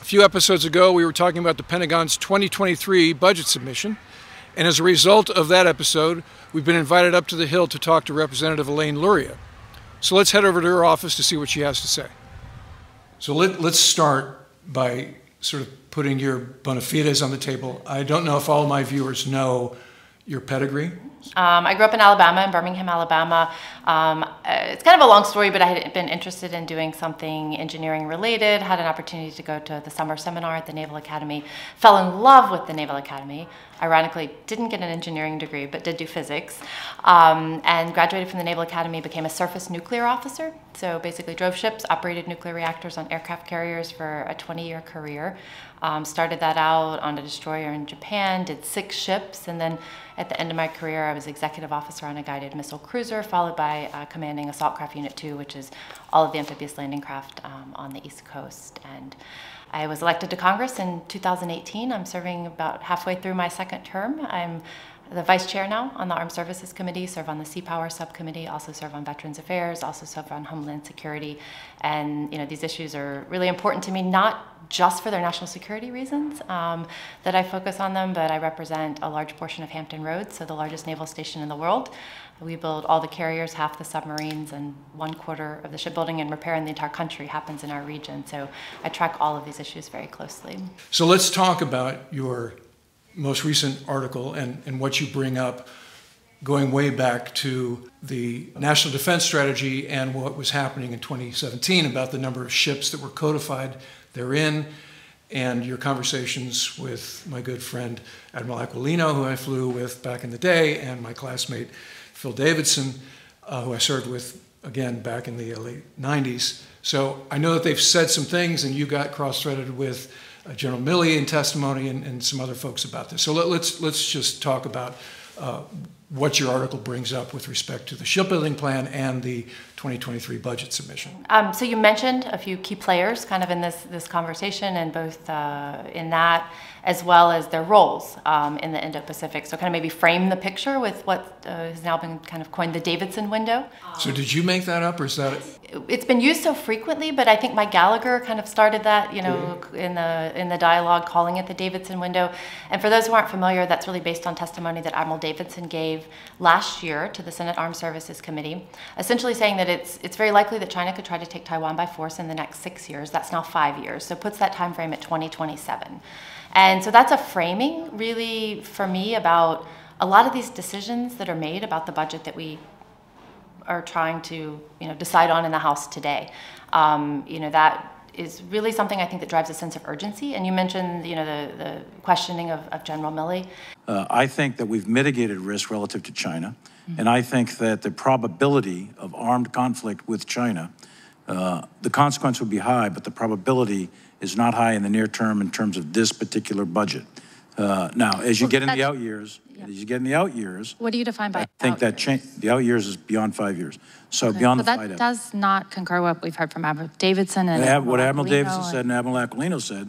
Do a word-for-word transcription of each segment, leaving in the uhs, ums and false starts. A few episodes ago, we were talking about the Pentagon's twenty twenty-three budget submission, and as a result of that episode, we've been invited up to the Hill to talk to Representative Elaine Luria. So let's head over to her office to see what she has to say. So let, let's start by sort of putting your bona fides on the table. I don't know if all my viewers know your pedigree. Um, I grew up in Alabama, in Birmingham, Alabama. Um, it's kind of a long story, but I had been interested in doing something engineering related, had an opportunity to go to the summer seminar at the Naval Academy, fell in love with the Naval Academy. Ironically, didn't get an engineering degree, but did do physics, um, and graduated from the Naval Academy, became a surface nuclear officer. So basically drove ships, operated nuclear reactors on aircraft carriers for a twenty year career. Um, started that out on a destroyer in Japan, did six ships, and then at the end of my career, I was executive officer on a guided missile cruiser, followed by uh, commanding Assault Craft Unit two, which is all of the amphibious landing craft um, on the East Coast. And I was elected to Congress in two thousand eighteen. I'm serving about halfway through my second term. I'm the vice chair now on the Armed Services Committee, serve on the Sea Power Subcommittee, also serve on Veterans Affairs, also serve on Homeland Security. And you know, these issues are really important to me, not just for their national security reasons um, that I focus on them, but I represent a large portion of Hampton Roads, so the largest naval station in the world. We build all the carriers, half the submarines, and one quarter of the shipbuilding and repair in the entire country happens in our region. So I track all of these issues very closely. So let's talk about your most recent article and, and what you bring up, going way back to the National Defense Strategy and what was happening in twenty seventeen about the number of ships that were codified therein, and your conversations with my good friend Admiral Aquilino, who I flew with back in the day, and my classmate Phil Davidson, uh, who I served with again back in the late nineties. So I know that they've said some things, and you got cross-threaded with Uh, General Milley in testimony and, and some other folks about this. So let, let's, let's just talk about uh, what your article brings up with respect to the shipbuilding plan and the twenty twenty-three budget submission. Um, so you mentioned a few key players kind of in this, this conversation, and both uh, in that as well as their roles um, in the Indo-Pacific. So kind of maybe frame the picture with what uh, has now been kind of coined the Davidson window. So did you make that up, or is that it? It's been used so frequently, but I think Mike Gallagher kind of started that, you know, in the in the dialogue, calling it the Davidson window. And for those who aren't familiar, that's really based on testimony that Admiral Davidson gave last year to the Senate Armed Services Committee, essentially saying that it's it's very likely that China could try to take Taiwan by force in the next six years. That's now five years, so it puts that time frame at twenty twenty-seven. And so that's a framing, really, for me about a lot of these decisions that are made about the budget that we are trying to, you know, decide on in the House today. Um, you know, that is really something I think that drives a sense of urgency. And you mentioned, you know, the, the questioning of, of General Milley. Uh, I think that we've mitigated risk relative to China. Mm-hmm. And I think that the probability of armed conflict with China, uh, the consequence would be high, but the probability is not high in the near term in terms of this particular budget. Uh, now, as you well, get in the out years, yeah. as you get in the out years, what do you define by? I think out that change the out years is beyond five years. So okay. beyond but the that five does out. not concur what we've heard from Admiral Davidson and, and Admiral what Admiral Aquilino Davidson and said and Admiral Aquilino said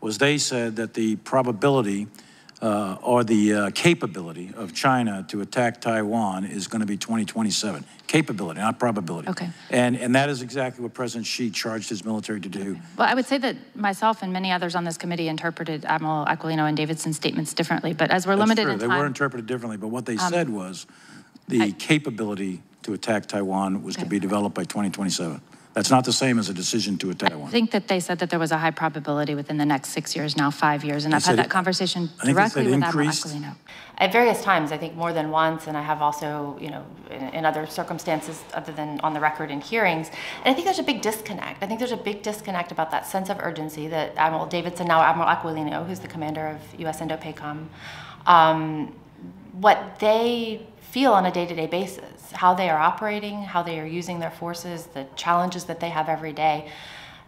was they said that the probability uh, or the uh, capability of China to attack Taiwan is going to be twenty twenty-seven. Capability, not probability. Okay. And and that is exactly what President Xi charged his military to do. Okay. Well, I would say that myself and many others on this committee interpreted Admiral Aquilino and Davidson's statements differently, but as we're That's limited true. in time... They were interpreted differently, but what they um, said was the I, capability to attack Taiwan was okay. to be developed by twenty twenty-seven. That's not the same as a decision to attack Taiwan. I think that they said that there was a high probability within the next six years, now five years, and they I've had that it, conversation directly with Admiral Aquilino. At various times, I think more than once, and I have also, you know, in, in other circumstances other than on the record in hearings, and I think there's a big disconnect. I think there's a big disconnect about that sense of urgency that Admiral Davidson, now Admiral Aquilino, who's the commander of U S Indo-PACOM, um, what they feel on a day-to-day basis, how they are operating, how they are using their forces, the challenges that they have every day,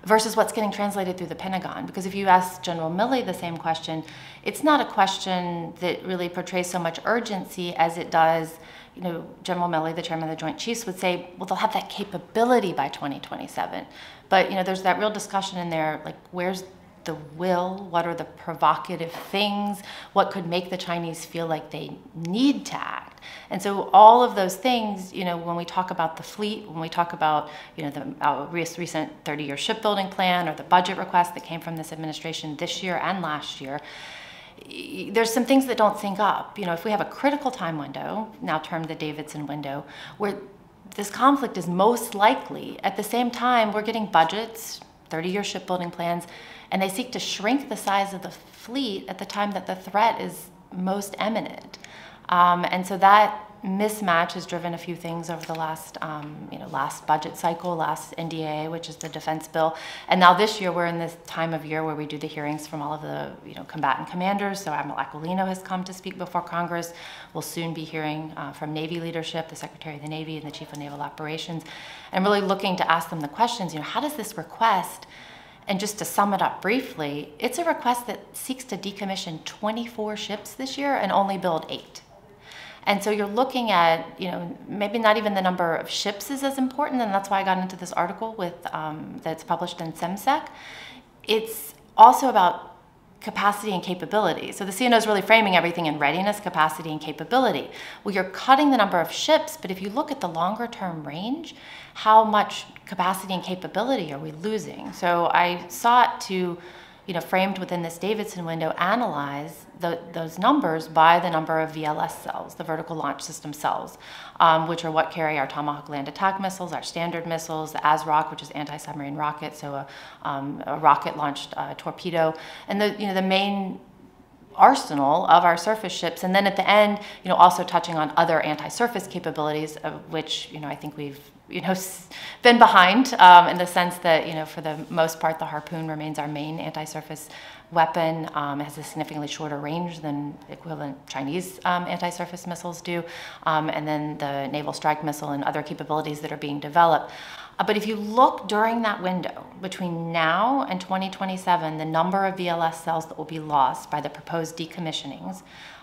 versus what's getting translated through the Pentagon. Because if you ask General Milley the same question, it's not a question that really portrays so much urgency as it does, you know, General Milley, the chairman of the Joint Chiefs, would say, well, they'll have that capability by twenty twenty-seven. But, you know, there's that real discussion in there, like, where's the will? What are the provocative things? What could make the Chinese feel like they need to act? And so all of those things, you know, when we talk about the fleet, when we talk about, you know, the uh, recent thirty-year shipbuilding plan or the budget request that came from this administration this year and last year, there's some things that don't sync up. You know, if we have a critical time window, now termed the Davidson window, where this conflict is most likely, at the same time we're getting budgets, thirty-year shipbuilding plans, and they seek to shrink the size of the fleet at the time that the threat is most imminent. Um, and so that mismatch has driven a few things over the last, um, you know, last budget cycle, last N D A A, which is the defense bill. And now this year, we're in this time of year where we do the hearings from all of the, you know, combatant commanders. So Admiral Aquilino has come to speak before Congress. We'll soon be hearing uh, from Navy leadership, the Secretary of the Navy and the Chief of Naval Operations. And really looking to ask them the questions, you know, how does this request, and just to sum it up briefly, it's a request that seeks to decommission twenty-four ships this year and only build eight. And so you're looking at, you know, maybe not even the number of ships is as important, and that's why I got into this article with um, that's published in CIMSEC. It's also about capacity and capability. So the C N O is really framing everything in readiness, capacity, and capability. Well, you're cutting the number of ships, but if you look at the longer term range, how much capacity and capability are we losing? So I sought to, you know, framed within this Davidson window, analyze the, those numbers by the number of V L S cells, the vertical launch system cells, um, which are what carry our Tomahawk land attack missiles, our standard missiles, the ASROC, which is anti-submarine rocket, so a, um, a rocket-launched uh, torpedo, and the, you know, the main arsenal of our surface ships. And then at the end, you know, also touching on other anti-surface capabilities, of which, you know, I think we've, you know, been behind um, in the sense that, you know, for the most part, the Harpoon remains our main anti-surface weapon. Um, it has a significantly shorter range than equivalent Chinese um, anti-surface missiles do, um, and then the naval strike missile and other capabilities that are being developed. Uh, but if you look during that window, between now and twenty twenty-seven, the number of V L S cells that will be lost by the proposed decommissionings,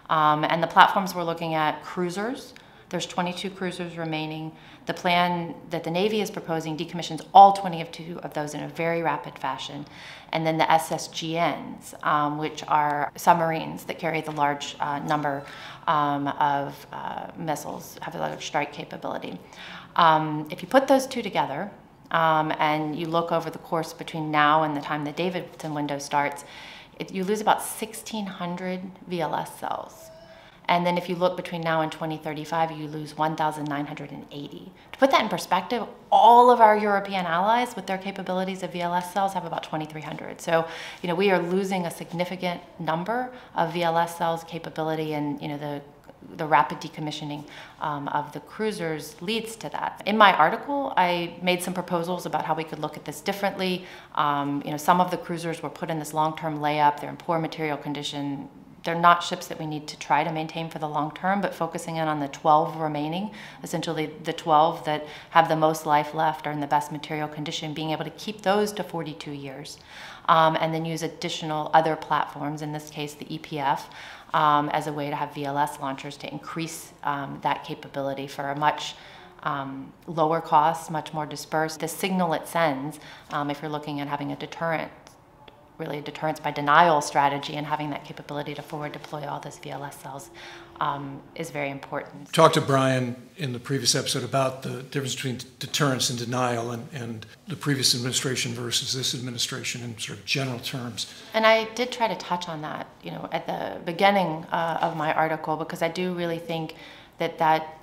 um, and the platforms we're looking at, cruisers, there's twenty-two cruisers remaining. The plan that the Navy is proposing decommissions all twenty-two of those in a very rapid fashion. And then the S S G Ns, um, which are submarines that carry the large uh, number um, of uh, missiles, have a large strike capability. Um, if you put those two together um, and you look over the course between now and the time the Davidson window starts, it, you lose about sixteen hundred V L S cells. And then if you look between now and twenty thirty-five, you lose one thousand nine hundred eighty. To put that in perspective, all of our European allies with their capabilities of V L S cells have about twenty-three hundred. So, you know, we are losing a significant number of V L S cells capability, and, you know, the the rapid decommissioning um, of the cruisers leads to that. In my article, I made some proposals about how we could look at this differently. Um, you know, some of the cruisers were put in this long-term layup. They're in poor material condition. They're not ships that we need to try to maintain for the long term, but focusing in on the twelve remaining, essentially the twelve that have the most life left, are in the best material condition, being able to keep those to forty-two years, um, and then use additional other platforms, in this case the E P F, um, as a way to have V L S launchers to increase um, that capability for a much Um, lower cost, much more dispersed. The signal it sends, um, if you're looking at having a deterrent, really a deterrence by denial strategy, and having that capability to forward deploy all those V L S cells um, is very important. Talked to Brian in the previous episode about the difference between deterrence and denial, and, and the previous administration versus this administration in sort of general terms. And I did try to touch on that, you know, at the beginning uh, of my article, because I do really think that that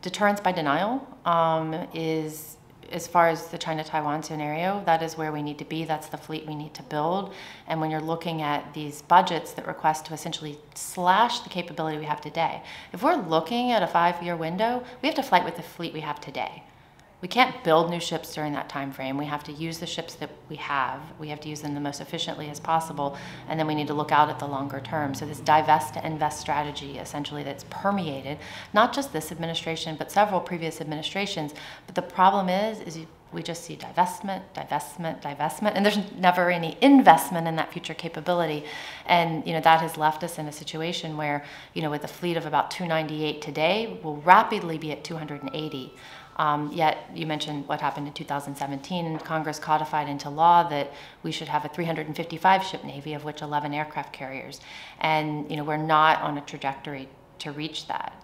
deterrence by denial um, is, as far as the China-Taiwan scenario, that is where we need to be. That's the fleet we need to build. And when you're looking at these budgets that request to essentially slash the capability we have today, if we're looking at a five-year window, we have to fight with the fleet we have today. We can't build new ships during that time frame. We have to use the ships that we have. We have to use them the most efficiently as possible, and then we need to look out at the longer term. So this divest to invest strategy, essentially, that's permeated not just this administration, but several previous administrations. But the problem is, is we just see divestment, divestment, divestment, and there's never any investment in that future capability. And, you know, that has left us in a situation where, you know, with a fleet of about two ninety-eight today, we'll rapidly be at two hundred eighty. Um, yet, you mentioned what happened in two thousand seventeen. Congress codified into law that we should have a three hundred fifty-five ship Navy, of which eleven aircraft carriers. And, you know, we're not on a trajectory to reach that.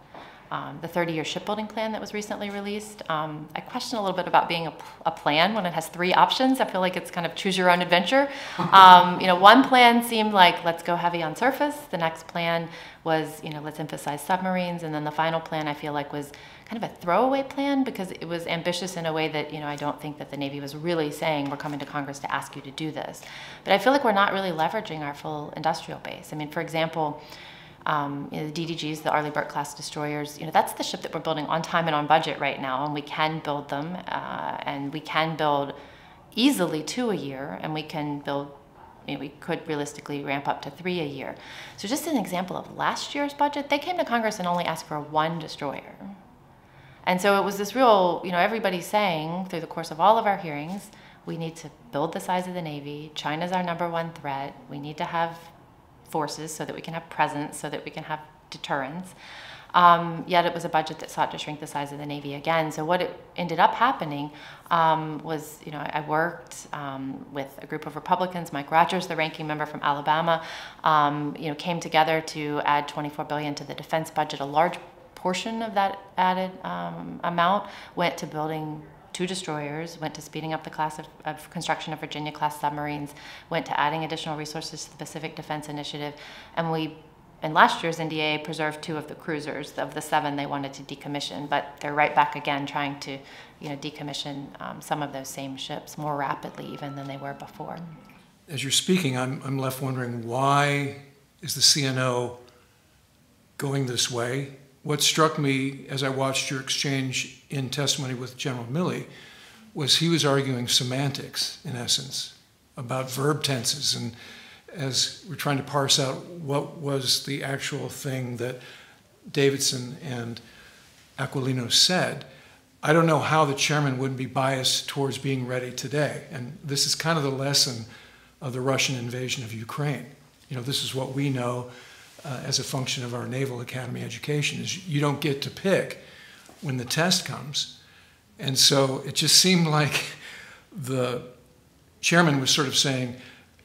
um, the thirty-year shipbuilding plan that was recently released. Um, I question a little bit about being a, a plan when it has three options. I feel like it's kind of choose your own adventure. Um, you know, one plan seemed like let's go heavy on surface. The next plan was, you know, let's emphasize submarines. And then the final plan I feel like was kind of a throwaway plan because it was ambitious in a way that, you know, I don't think that the Navy was really saying we're coming to Congress to ask you to do this. But I feel like we're not really leveraging our full industrial base. I mean, for example, Um, you know, the D D Gs, the Arleigh Burke class destroyers, you know, that's the ship that we're building on time and on budget right now, and we can build them, uh, and we can build easily two a year, and we can build, you know, we could realistically ramp up to three a year. So just an example of last year's budget, they came to Congress and only asked for one destroyer. And so it was this real, you know, everybody's saying through the course of all of our hearings, we need to build the size of the Navy, China's our number one threat, we need to have forces so that we can have presence, so that we can have deterrence. Um, yet it was a budget that sought to shrink the size of the Navy again. So what it ended up happening um, was, you know, I worked um, with a group of Republicans. Mike Rogers, the ranking member from Alabama, um, you know, came together to add twenty-four billion dollars to the defense budget. A large portion of that added um, amount went to building two destroyers, went to speeding up the class of, of construction of Virginia-class submarines, went to adding additional resources to the Pacific Defense Initiative, and we, in last year's N D A A, preserved two of the cruisers of the seven they wanted to decommission, but they're right back again trying to, you know, decommission um, some of those same ships more rapidly even than they were before. As you're speaking, I'm, I'm left wondering, why is the C N O going this way? What struck me as I watched your exchange in testimony with General Milley was he was arguing semantics, in essence, about verb tenses, and as we're trying to parse out what was the actual thing that Davidson and Aquilino said, I don't know how the chairman wouldn't be biased towards being ready today. And this is kind of the lesson of the Russian invasion of Ukraine. You know, this is what we know. Uh, as a function of our Naval Academy education, is you don't get to pick when the test comes. And so it just seemed like the chairman was sort of saying,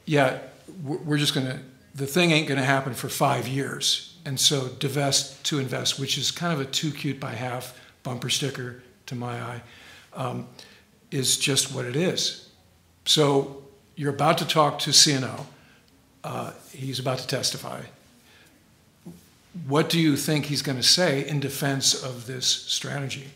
yeah, we're just going to, the thing ain't going to happen for five years. And so divest to invest, which is kind of a too cute by half bumper sticker to my eye, um, is just what it is. So you're about to talk to C N O. Uh, he's about to testify. What do you think he's going to say in defense of this strategy?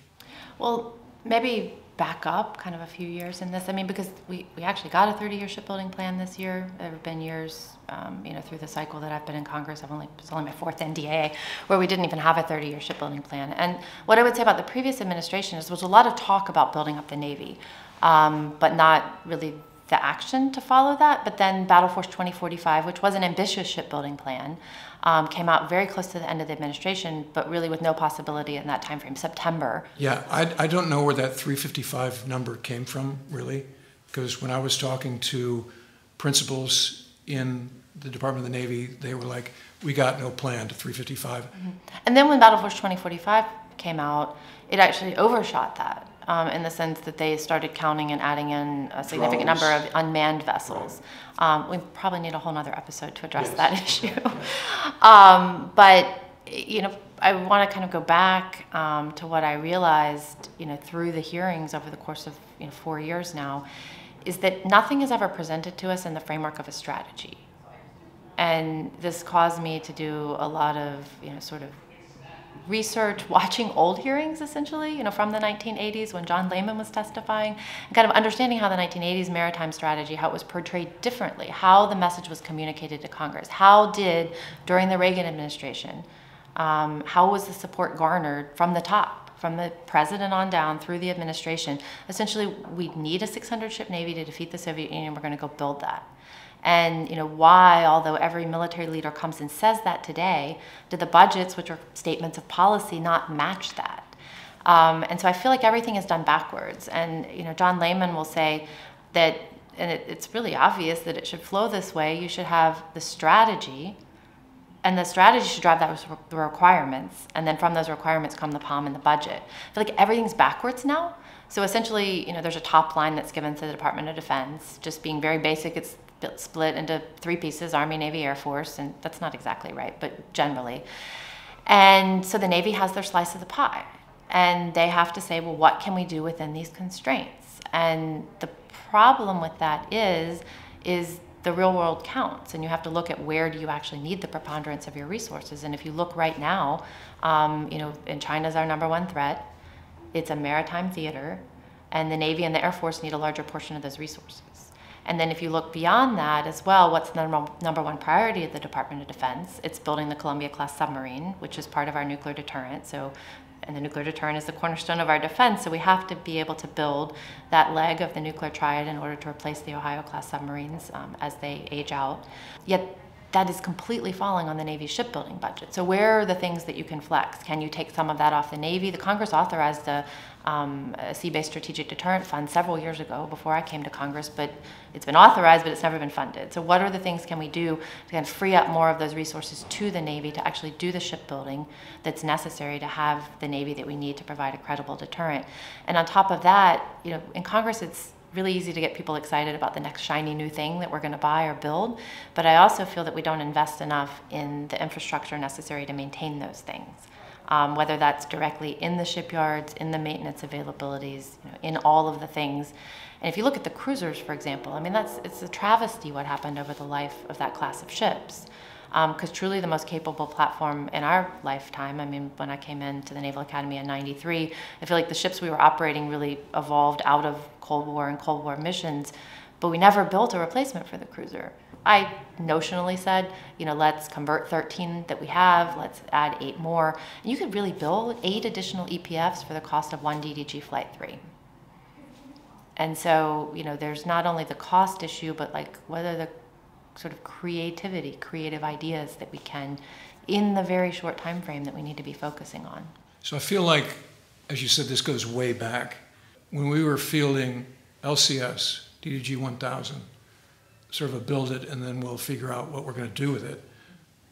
Well, maybe back up kind of a few years in this. I mean, because we, we actually got a thirty-year shipbuilding plan this year. There have been years, um, you know, through the cycle that I've been in Congress, I've only, it's only my fourth N D A A, where we didn't even have a thirty-year shipbuilding plan. And what I would say about the previous administration is there was a lot of talk about building up the Navy, um, but not really the action to follow that. But then Battle Force twenty forty-five, which was an ambitious shipbuilding plan, um, came out very close to the end of the administration, but really with no possibility in that time frame, September. Yeah, I, I don't know where that three fifty-five number came from, really, because when I was talking to principals in the Department of the Navy, they were like, we got no plan to three fifty-five. Mm-hmm. And then when Battle Force twenty forty-five came out, it actually overshot that. Um, in the sense that they started counting and adding in a significant Drones. number of unmanned vessels. Right. Um, we probably need a whole nother episode to address yes. that issue. um, but, you know, I want to kind of go back um, to what I realized, you know, through the hearings over the course of, you know, four years now, is that nothing is ever presented to us in the framework of a strategy. And this caused me to do a lot of, you know, sort of research, watching old hearings, essentially, you know, from the nineteen eighties when John Lehman was testifying, and kind of understanding how the nineteen eighties maritime strategy, how it was portrayed differently, how the message was communicated to Congress, how did, during the Reagan administration, um, how was the support garnered from the top, from the president on down through the administration. Essentially, we need a six hundred ship Navy to defeat the Soviet Union, we're going to go build that. And, you know, why, although every military leader comes and says that today, do the budgets, which are statements of policy, not match that? Um, and so I feel like everything is done backwards. And, you know, John Lehman will say that, and it, it's really obvious that it should flow this way, you should have the strategy, and the strategy should drive that re the requirements, and then from those requirements come the P O M and the budget. I feel like everything's backwards now. So essentially, you know, there's a top line that's given to the Department of Defense, just being very basic, it's split into three pieces, Army, Navy, Air Force, and that's not exactly right, but generally. And so the Navy has their slice of the pie, and they have to say, well, what can we do within these constraints? And the problem with that is, is the real world counts, and you have to look at where do you actually need the preponderance of your resources. And if you look right now, um, you know, and China's our number one threat, it's a maritime theater, and the Navy and the Air Force need a larger portion of those resources. And then if you look beyond that as well, what's the number one priority of the Department of Defense? It's building the Columbia-class submarine, which is part of our nuclear deterrent. So, and the nuclear deterrent is the cornerstone of our defense, so we have to be able to build that leg of the nuclear triad in order to replace the Ohio-class submarines um, as they age out. Yet that is completely falling on the Navy's shipbuilding budget. So where are the things that you can flex? Can you take some of that off the Navy? The Congress authorized a, um, a sea-based strategic deterrent fund several years ago before I came to Congress, but it's been authorized, but it's never been funded. So what are the things can we do to kind of free up more of those resources to the Navy to actually do the shipbuilding that's necessary to have the Navy that we need to provide a credible deterrent? And on top of that, you know, in Congress it's really easy to get people excited about the next shiny new thing that we're going to buy or build, but I also feel that we don't invest enough in the infrastructure necessary to maintain those things, um, whether that's directly in the shipyards, in the maintenance availabilities, you know, in all of the things. And if you look at the cruisers, for example, I mean, that's, it's a travesty what happened over the life of that class of ships, because um, truly the most capable platform in our lifetime. I mean, when I came into the Naval Academy in ninety-three, I feel like the ships we were operating really evolved out of Cold War and Cold War missions, but we never built a replacement for the cruiser. I notionally said, you know, let's convert thirteen that we have, let's add eight more. And you could really build eight additional E P Fs for the cost of one D D G Flight three. And so, you know, there's not only the cost issue, but like whether the sort of creativity, creative ideas that we can in the very short time frame that we need to be focusing on. So I feel like, as you said, this goes way back. When we were fielding L C S, D D G one thousand, sort of a build it and then we'll figure out what we're going to do with it,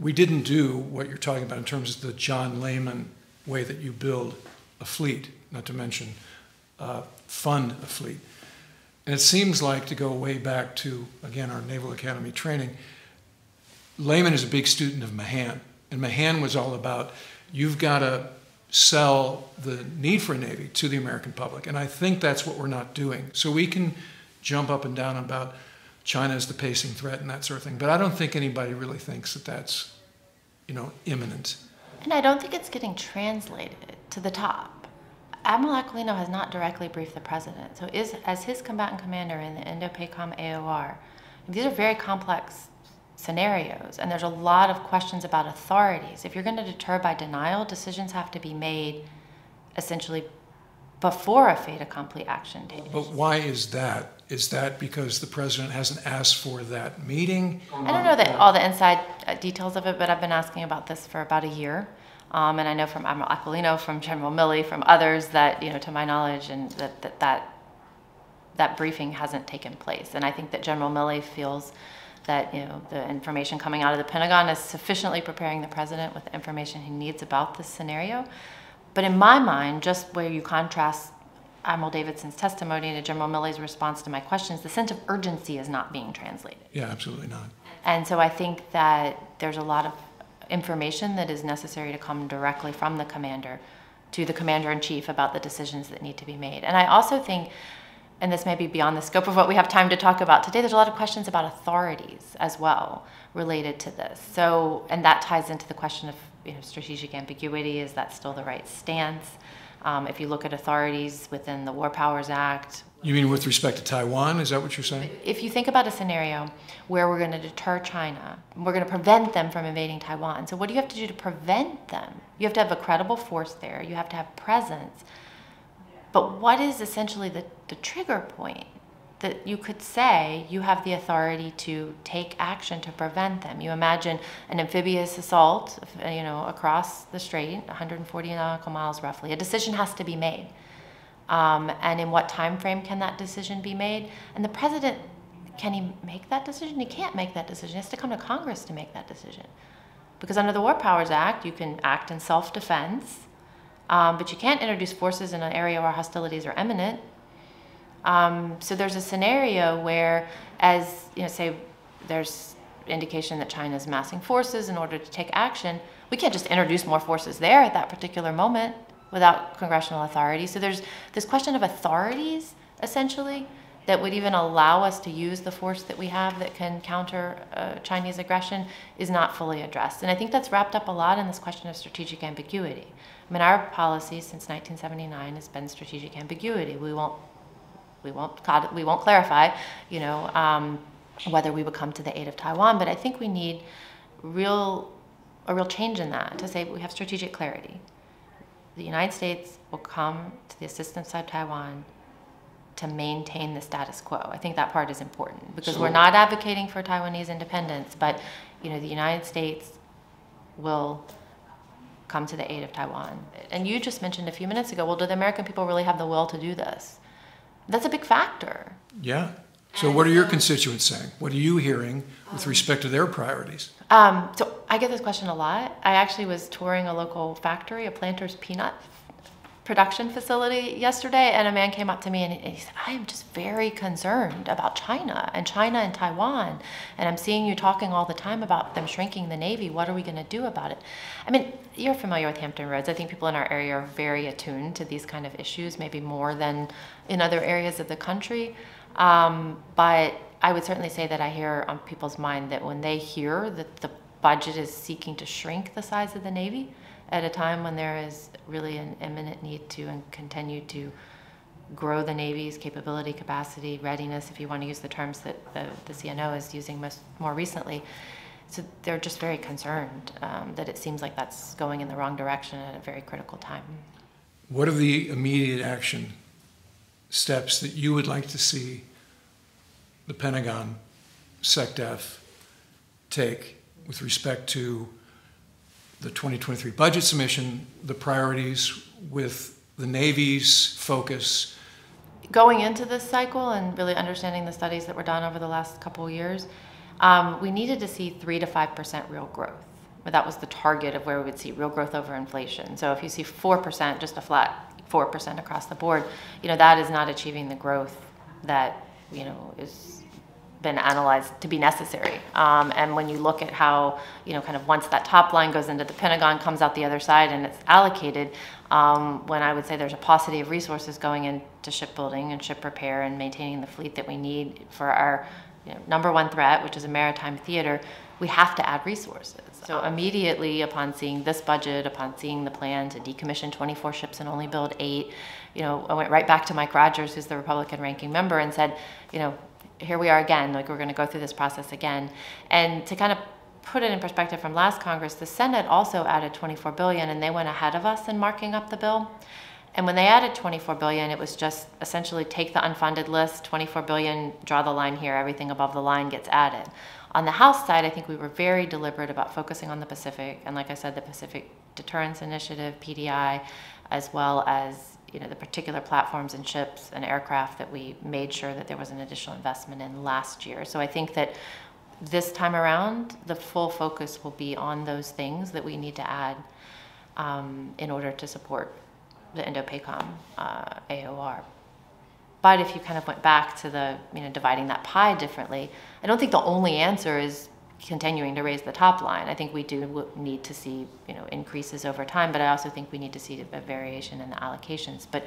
we didn't do what you're talking about in terms of the John Lehman way that you build a fleet, not to mention uh, fund a fleet. And it seems like, to go way back to, again, our Naval Academy training, Lehman is a big student of Mahan. And Mahan was all about, you've got to sell the need for a Navy to the American public. And I think that's what we're not doing. So we can jump up and down about China is the pacing threat and that sort of thing. But I don't think anybody really thinks that that's, you know, imminent. And I don't think it's getting translated to the top. Admiral Aquilino has not directly briefed the president. So is, as his combatant commander in the Indo-PACOM A O R, these are very complex scenarios, and there's a lot of questions about authorities. If you're going to deter by denial, decisions have to be made essentially before a fait accompli action date. But why is that? Is that because the president hasn't asked for that meeting? I don't know that all the inside details of it, but I've been asking about this for about a year. Um, and I know from Admiral Aquilino, from General Milley, from others that, you know, to my knowledge, and that, that that that briefing hasn't taken place. And I think that General Milley feels that, you know, the information coming out of the Pentagon is sufficiently preparing the president with the information he needs about this scenario. But in my mind, just where you contrast Admiral Davidson's testimony to General Milley's response to my questions, the sense of urgency is not being translated. Yeah, absolutely not. And so I think that there's a lot of information that is necessary to come directly from the commander to the commander-in-chief about the decisions that need to be made. And I also think, and this may be beyond the scope of what we have time to talk about today, there's a lot of questions about authorities as well related to this. So, and that ties into the question of, you know, strategic ambiguity. Is that still the right stance? Um, if you look at authorities within the War Powers Act. You mean with respect to Taiwan? Is that what you're saying? If you think about a scenario where we're going to deter China, we're going to prevent them from invading Taiwan. So what do you have to do to prevent them? You have to have a credible force there. You have to have presence. But what is essentially the, the trigger point that you could say you have the authority to take action to prevent them? You imagine an amphibious assault, you know, across the strait, one hundred forty nautical miles roughly. A decision has to be made. Um, and in what time frame can that decision be made? And the president, can he make that decision? He can't make that decision. He has to come to Congress to make that decision. Because under the War Powers Act, you can act in self-defense, um, but you can't introduce forces in an area where hostilities are imminent. Um, so there's a scenario where, as, you know, say there's indication that China is massing forces in order to take action, we can't just introduce more forces there at that particular moment without congressional authority. So there's this question of authorities, essentially, that would even allow us to use the force that we have that can counter uh, Chinese aggression is not fully addressed. And I think that's wrapped up a lot in this question of strategic ambiguity. I mean, our policy since nineteen seventy-nine has been strategic ambiguity. We won't, we won't, we won't clarify, you know, um, whether we would come to the aid of Taiwan, but I think we need real, a real change in that to say we have strategic clarity. The United States will come to the assistance of Taiwan to maintain the status quo. I think that part is important because so, we're not advocating for Taiwanese independence, but you know, the United States will come to the aid of Taiwan. And you just mentioned a few minutes ago, well, do the American people really have the will to do this? That's a big factor. Yeah. So what are your constituents saying? What are you hearing with respect to their priorities? Um, so I get this question a lot. I actually was touring a local factory, a planter's peanut production facility yesterday, and a man came up to me and he said, I am just very concerned about China and China and Taiwan. And I'm seeing you talking all the time about them shrinking the Navy. What are we going to do about it? I mean, you're familiar with Hampton Roads. I think people in our area are very attuned to these kind of issues, maybe more than in other areas of the country. Um, but I would certainly say that I hear on people's mind that when they hear that the budget is seeking to shrink the size of the Navy at a time when there is really an imminent need to and continue to grow the Navy's capability, capacity, readiness, if you want to use the terms that the, the C N O is using most, more recently. So they're just very concerned um, that it seems like that's going in the wrong direction at a very critical time. What are the immediate action steps that you would like to see the Pentagon, SecDef, take with respect to the twenty twenty-three budget submission, the priorities with the Navy's focus? Going into this cycle and really understanding the studies that were done over the last couple of years, um, we needed to see three to five percent real growth. But that was the target of where we would see real growth over inflation. So if you see four percent, just a flat four percent across the board, you know, that is not achieving the growth that, you know, is been analyzed to be necessary. Um, and when you look at how, you know, kind of once that top line goes into the Pentagon, comes out the other side and it's allocated, um, when I would say there's a paucity of resources going into shipbuilding and ship repair and maintaining the fleet that we need for our you know, number one threat, which is a maritime theater, we have to add resources. So immediately upon seeing this budget, upon seeing the plan to decommission twenty-four ships and only build eight, you know, I went right back to Mike Rogers, who's the Republican ranking member, and said, you know, here we are again, like we're going to go through this process again. And to kind of put it in perspective from last Congress, the Senate also added twenty-four billion dollars, and they went ahead of us in marking up the bill. And when they added twenty-four billion dollars, it was just essentially take the unfunded list, twenty-four billion dollars, draw the line here, everything above the line gets added. On the House side, I think we were very deliberate about focusing on the Pacific, and like I said, the Pacific Deterrence Initiative, P D I, as well as you know, the particular platforms and ships and aircraft that we made sure that there was an additional investment in last year. So I think that this time around, the full focus will be on those things that we need to add um, in order to support the Indo-PACOM uh, A O R. But if you kind of went back to the, you know, dividing that pie differently, I don't think the only answer is continuing to raise the top line. I think we do need to see, you know, increases over time, but I also think we need to see a variation in the allocations. But,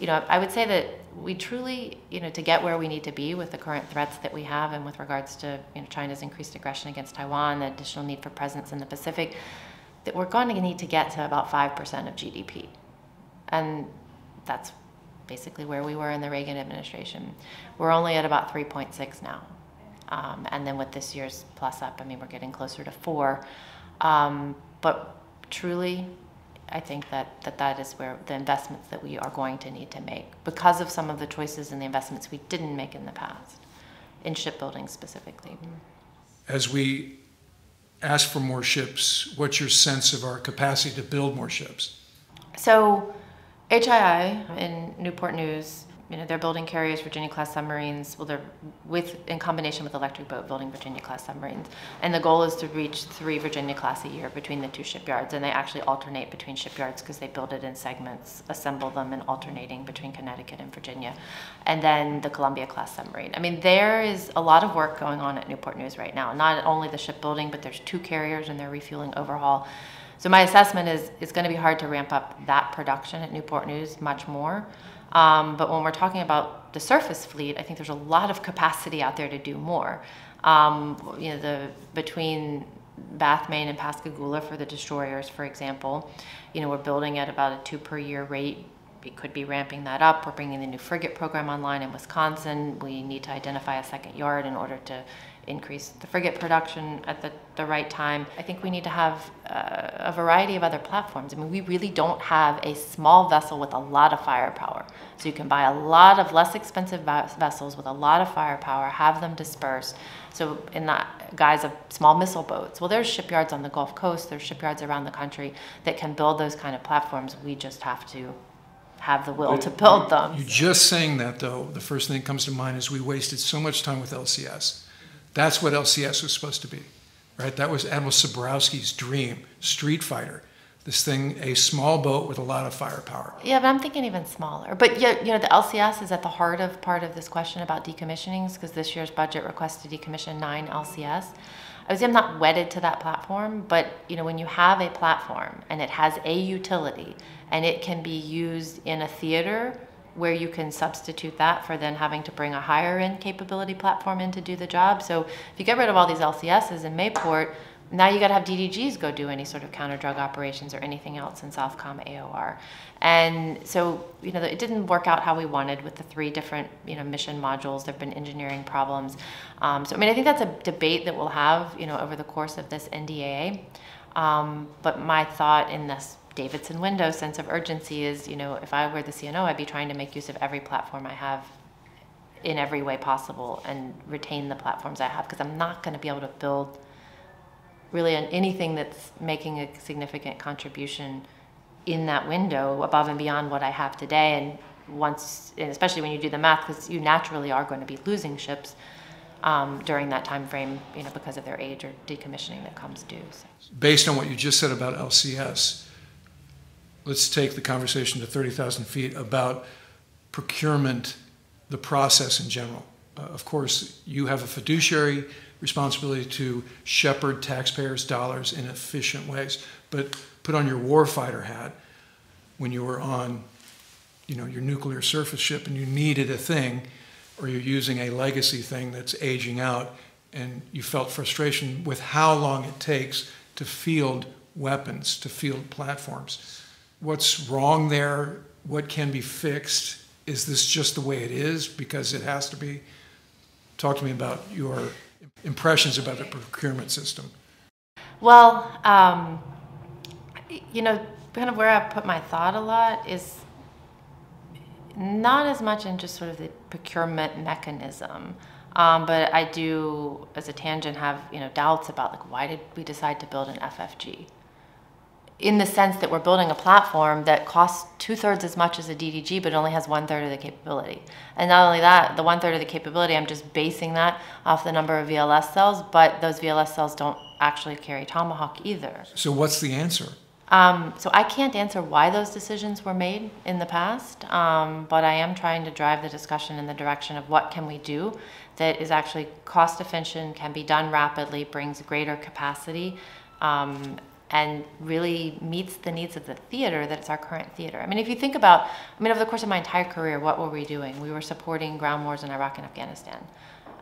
you know, I would say that we truly, you know, to get where we need to be with the current threats that we have and with regards to, you know, China's increased aggression against Taiwan, the additional need for presence in the Pacific, that we're going to need to get to about five percent of G D P. And that's basically where we were in the Reagan administration. We're only at about three point six now. Um, and then with this year's plus up, I mean, we're getting closer to four. Um, but truly, I think that, that that is where the investments that we are going to need to make because of some of the choices and the investments we didn't make in the past, in shipbuilding specifically. As we ask for more ships, what's your sense of our capacity to build more ships? So H I I in Newport News you know, they're building carriers, Virginia-class submarines. Well, they're with in combination with Electric Boat building Virginia-class submarines, and the goal is to reach three Virginia-class a year between the two shipyards. And they actually alternate between shipyards because they build it in segments, assemble them, and alternating between Connecticut and Virginia. And then the Columbia-class submarine. I mean, there is a lot of work going on at Newport News right now. Not only the shipbuilding, but there's two carriers and they're refueling overhaul. So my assessment is it's going to be hard to ramp up that production at Newport News much more. Um, but when we're talking about the surface fleet, I think there's a lot of capacity out there to do more. Um, you know, the between Bath, Maine, and Pascagoula for the destroyers, for example, you know, we're building at about a two per year rate. We could be ramping that up. We're bringing the new frigate program online in Wisconsin. We need to identify a second yard in order to increase the frigate production at the, the right time. I think we need to have uh, a variety of other platforms. I mean, we really don't have a small vessel with a lot of firepower. So you can buy a lot of less expensive vessels with a lot of firepower, have them dispersed. So in the guise of small missile boats, well, there's shipyards on the Gulf Coast, there's shipyards around the country that can build those kind of platforms. We just have to have the will to build them. You just saying that, though, the first thing that comes to mind is we wasted so much time with L C S. That's what L C S was supposed to be, right? That was Admiral Sabrowski's dream, Street Fighter. This thing, a small boat with a lot of firepower. Yeah, but I'm thinking even smaller. But yeah, you know, the L C S is at the heart of part of this question about decommissionings, because this year's budget requests to decommission nine L C S. I would say I'm not wedded to that platform, but you know, when you have a platform and it has a utility and it can be used in a theater where you can substitute that for then having to bring a higher end capability platform in to do the job. So if you get rid of all these L C Ss in Mayport, now you gotta have D D Gs go do any sort of counter drug operations or anything else in Southcom A O R. And so, you know, it didn't work out how we wanted with the three different, you know, mission modules. There've been engineering problems. Um, so, I mean, I think that's a debate that we'll have, you know, over the course of this N D A A. Um, but my thought in this Davidson window sense of urgency is, you know, if I were the C N O, I'd be trying to make use of every platform I have in every way possible and retain the platforms I have, because I'm not going to be able to build really on anything that's making a significant contribution in that window above and beyond what I have today. And once, and especially when you do the math, because you naturally are going to be losing ships um, during that time frame, you know, because of their age or decommissioning that comes due. So. Based on what you just said about L C S, let's take the conversation to thirty thousand feet about procurement, the process in general. Uh, of course, you have a fiduciary responsibility to shepherd taxpayers' dollars in efficient ways, but put on your warfighter hat when you were on, you know, your nuclear surface ship and you needed a thing, or you're using a legacy thing that's aging out, and you felt frustration with how long it takes to field weapons, to field platforms. What's wrong there? What can be fixed? Is this just the way it is because it has to be? Talk to me about your impressions about the procurement system. Well, um, you know, kind of where I put my thought a lot is not as much in just sort of the procurement mechanism. Um, but I do, as a tangent, have, you know, doubts about, like, why did we decide to build an F F G? In the sense that we're building a platform that costs two-thirds as much as a D D G, but only has one-third of the capability. And not only that, the one-third of the capability, I'm just basing that off the number of V L S cells, but those V L S cells don't actually carry Tomahawk either. So what's the answer? Um, so I can't answer why those decisions were made in the past, um, but I am trying to drive the discussion in the direction of what can we do that is actually cost-efficient, can be done rapidly, brings greater capacity, um, and really meets the needs of the theater that's our current theater. I mean, if you think about, I mean, over the course of my entire career, what were we doing? We were supporting ground wars in Iraq and Afghanistan.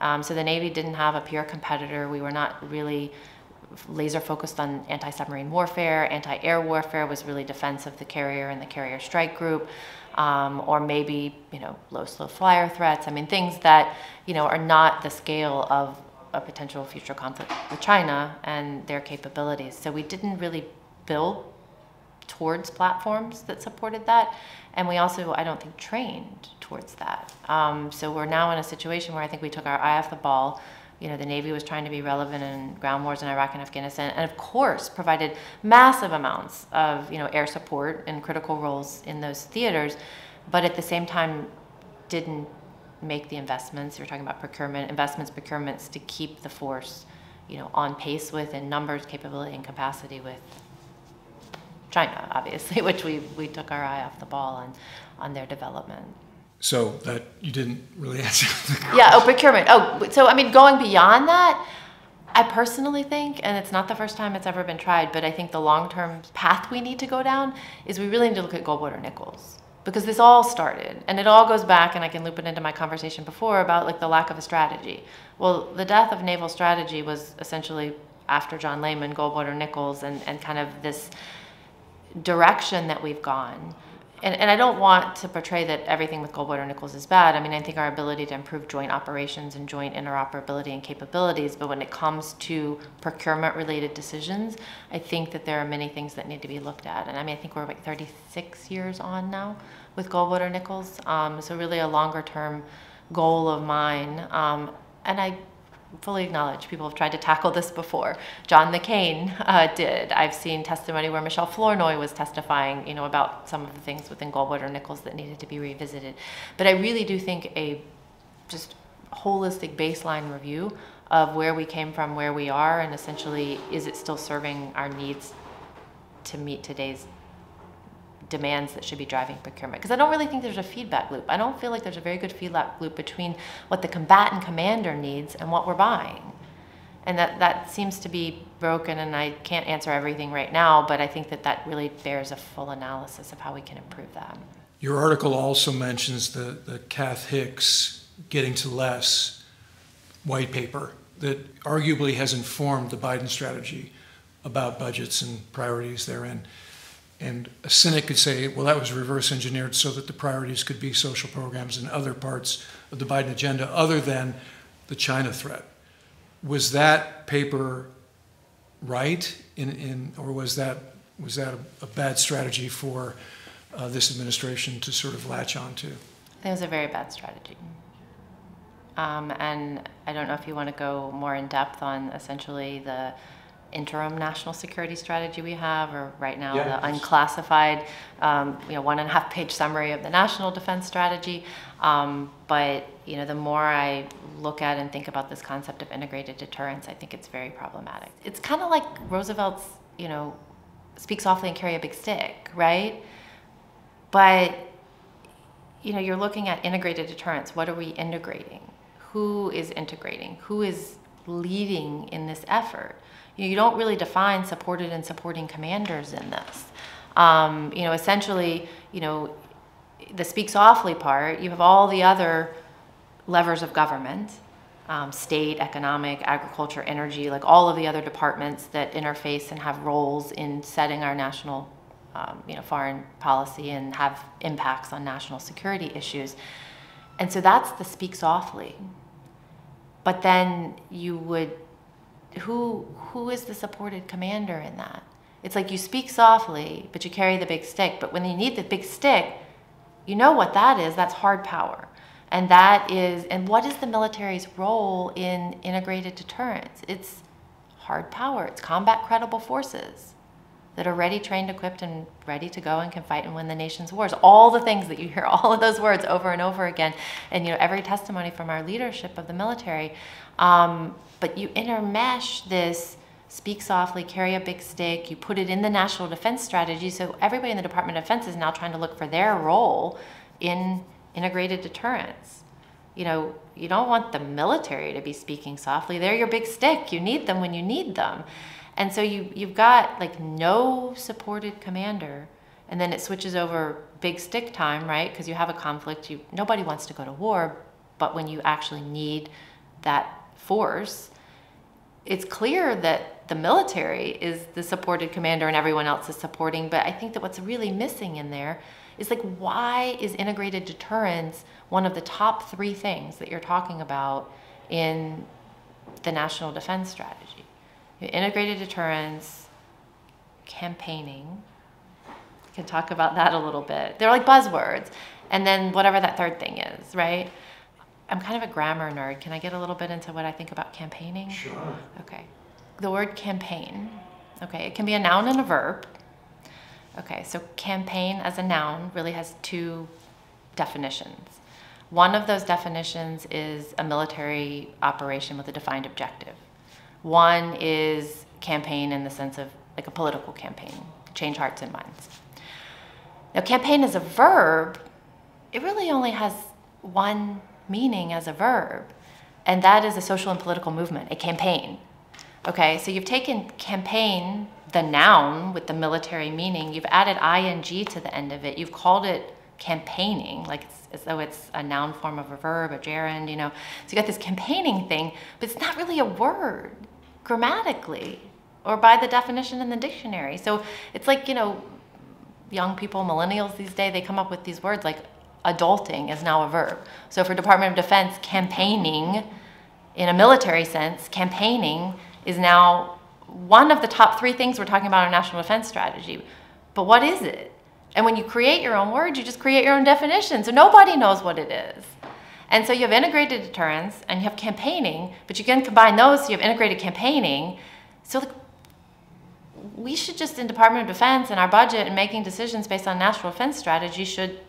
Um, so the Navy didn't have a peer competitor. We were not really laser focused on anti-submarine warfare. Anti-air warfare was really defense of the carrier and the carrier strike group, um, or maybe, you know, low, slow flyer threats. I mean, things that, you know, are not the scale of a potential future conflict with China and their capabilities. So we didn't really build towards platforms that supported that. And we also, I don't think, trained towards that. Um, so we're now in a situation where I think we took our eye off the ball. You know, the Navy was trying to be relevant in ground wars in Iraq and Afghanistan, and of course provided massive amounts of, you know, air support and critical roles in those theaters. But at the same time, didn't make the investments. You're talking about procurement, investments, procurements to keep the force, you know, on pace with in numbers, capability, and capacity with China, obviously, which we we took our eye off the ball on on their development. So that you didn't really answer the question. Yeah, oh, procurement. Oh, so I mean, going beyond that, I personally think, and it's not the first time it's ever been tried, but I think the long-term path we need to go down is we really need to look at Goldwater-Nichols, because this all started, and it all goes back, and I can loop it into my conversation before about like the lack of a strategy. Well, the death of naval strategy was essentially after John Lehman, Goldwater-Nichols, and, and kind of this direction that we've gone. And, and I don't want to portray that everything with Goldwater-Nichols is bad. I mean, I think our ability to improve joint operations and joint interoperability and capabilities, but when it comes to procurement-related decisions, I think that there are many things that need to be looked at. And I mean, I think we're like thirty-six years on now with Goldwater-Nichols, um, so really a longer-term goal of mine. Um, and I fully acknowledge people have tried to tackle this before. John McCain uh, did. I've seen testimony where Michelle Flournoy was testifying, you know, about some of the things within Goldwater-Nichols that needed to be revisited. But I really do think a just holistic baseline review of where we came from, where we are, and essentially, is it still serving our needs to meet today's demands that should be driving procurement? Because I don't really think there's a feedback loop. I don't feel like there's a very good feedback loop between what the combatant commander needs and what we're buying. And that, that seems to be broken, and I can't answer everything right now, but I think that that really bears a full analysis of how we can improve that. Your article also mentions the, the Kath Hicks Getting to Less white paper that arguably has informed the Biden strategy about budgets and priorities therein. And a cynic could say, well, that was reverse engineered so that the priorities could be social programs and other parts of the Biden agenda other than the China threat. Was that paper right, in, in, or was that, was that a, a bad strategy for uh, this administration to sort of latch onto? I think it was a very bad strategy. Um, and I don't know if you want to go more in depth on essentially the interim national security strategy we have, or right now yeah, the unclassified, um, you know, one and a half page summary of the national defense strategy. Um, but you know, the more I look at and think about this concept of integrated deterrence, I think it's very problematic. It's kind of like Roosevelt's, you know, speak softly and carry a big stick, right? But you know, you're looking at integrated deterrence. What are we integrating? Who is integrating? Who is leading in this effort? You don't really define supported and supporting commanders in this. Um, you know, essentially, you know, the speak softly part, you have all the other levers of government, um, state, economic, agriculture, energy, like all of the other departments that interface and have roles in setting our national, um, you know, foreign policy and have impacts on national security issues. And so that's the speak softly. But then you would, Who who is the supported commander in that? It's like you speak softly, but you carry the big stick. But when you need the big stick, you know what that is. That's hard power. And that is, and what is the military's role in integrated deterrence? It's hard power. It's combat credible forces that are ready, trained, equipped, and ready to go and can fight and win the nation's wars. All the things that you hear, all of those words over and over again. And you know, every testimony from our leadership of the military. Um, but you intermesh this speak softly, carry a big stick, you put it in the national defense strategy, so everybody in the Department of Defense is now trying to look for their role in integrated deterrence. You know, you don't want the military to be speaking softly. They're your big stick. You need them when you need them. And so you, you've got like no supported commander, and then it switches over big stick time, right? Because you have a conflict. You, nobody wants to go to war, but when you actually need that force, it's clear that the military is the supported commander and everyone else is supporting, but I think that what's really missing in there is like, why is integrated deterrence one of the top three things that you're talking about in the national defense strategy? Integrated deterrence, campaigning, we can talk about that a little bit. They're like buzzwords. And then whatever that third thing is, right? I'm kind of a grammar nerd. Can I get a little bit into what I think about campaigning? Sure. Okay. The word campaign, okay, it can be a noun and a verb. Okay, so campaign as a noun really has two definitions. One of those definitions is a military operation with a defined objective. One is campaign in the sense of like a political campaign, change hearts and minds. Now, campaign as a verb, it really only has one meaning as a verb, and that is a social and political movement, a campaign. Okay, so you've taken campaign, the noun with the military meaning, you've added ing to the end of it, you've called it campaigning, like it's as though it's a noun form of a verb, a gerund, you know. So you got this campaigning thing, but it's not really a word grammatically or by the definition in the dictionary. So it's like, you know, young people, millennials these days, they come up with these words like adulting is now a verb. So for Department of Defense, campaigning in a military sense, campaigning is now one of the top three things we're talking about in our national defense strategy. But what is it? And when you create your own words, you just create your own definition, so nobody knows what it is. And so you have integrated deterrence and you have campaigning, but you can combine those, so you have integrated campaigning. So like, we should just, in Department of Defense and our budget and making decisions based on national defense strategy, should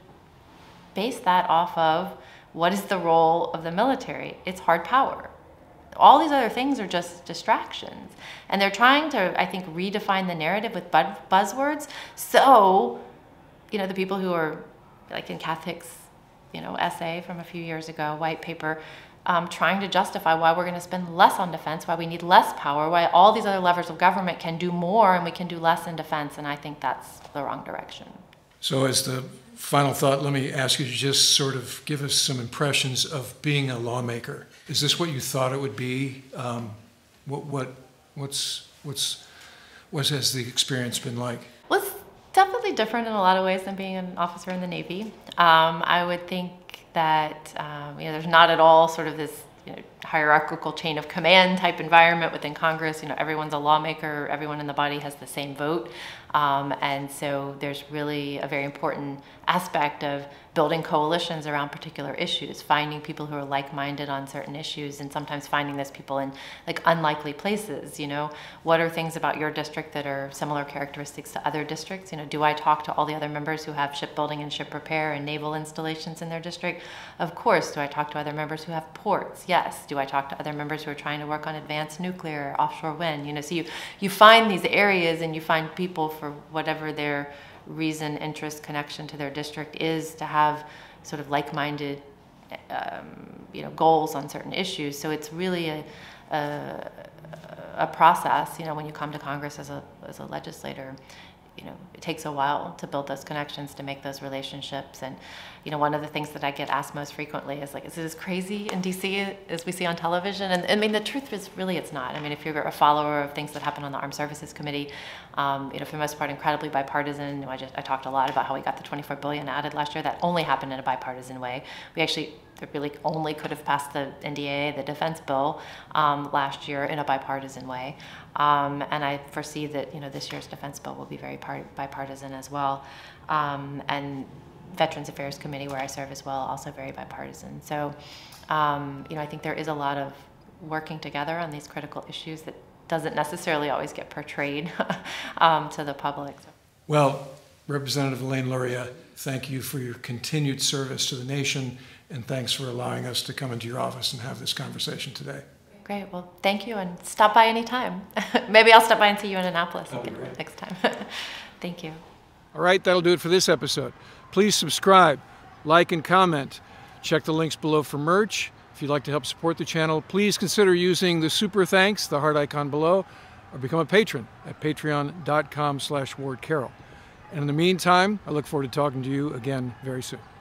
base that off of what is the role of the military? It's hard power. All these other things are just distractions. And they're trying to, I think, redefine the narrative with buzzwords. So, you know, the people who are, like in Kathick's, you know, essay from a few years ago, white paper, um, trying to justify why we're going to spend less on defense, why we need less power, why all these other levers of government can do more and we can do less in defense, and I think that's the wrong direction. So as the final thought, let me ask you to just sort of give us some impressions of being a lawmaker. Is this what you thought it would be? Um, what, what, what's, what's, what has the experience been like? Well, definitely different in a lot of ways than being an officer in the Navy. Um, I would think that um, you know, there's not at all sort of this you know, hierarchical chain of command type environment within Congress. You know, everyone's a lawmaker, everyone in the body has the same vote. Um, and so there's really a very important aspect of building coalitions around particular issues, finding people who are like-minded on certain issues, and sometimes finding those people in like unlikely places. You know, what are things about your district that are similar characteristics to other districts? You know, do I talk to all the other members who have shipbuilding and ship repair and naval installations in their district? Of course. Do I talk to other members who have ports? Yes. Do I talk to other members who are trying to work on advanced nuclear, offshore wind? You know, so you you find these areas and you find people for whatever their reason, interest, connection to their district is, to have sort of like-minded, um, you know, goals on certain issues. So it's really a, a, a process. You know, when you come to Congress as a as a legislator, you know, it takes a while to build those connections, to make those relationships. And, you know, one of the things that I get asked most frequently is like, is it as crazy in D C as we see on television? And I mean, the truth is really it's not. I mean, if you're a follower of things that happen on the Armed Services Committee, um, you know, for the most part, incredibly bipartisan. You know, I, just, I talked a lot about how we got the twenty-four billion dollars added last year. That only happened in a bipartisan way. We actually really only could have passed the N D A A, the defense bill, um, last year in a bipartisan way. Um, and I foresee that, you know, this year's defense bill will be very bipartisan as well. Um, and Veterans Affairs Committee, where I serve as well, also very bipartisan. So, um, you know, I think there is a lot of working together on these critical issues that doesn't necessarily always get portrayed um, to the public. So. Well, Representative Elaine Luria, thank you for your continued service to the nation, and thanks for allowing us to come into your office and have this conversation today. Great. Well, thank you, and stop by any time. Maybe I'll stop by and see you in Annapolis next time. Thank you. All right, that'll do it for this episode. Please subscribe, like, and comment. Check the links below for merch. If you'd like to help support the channel, please consider using the super thanks, the heart icon below, or become a patron at patreon dot com slash Ward Carroll. And in the meantime, I look forward to talking to you again very soon.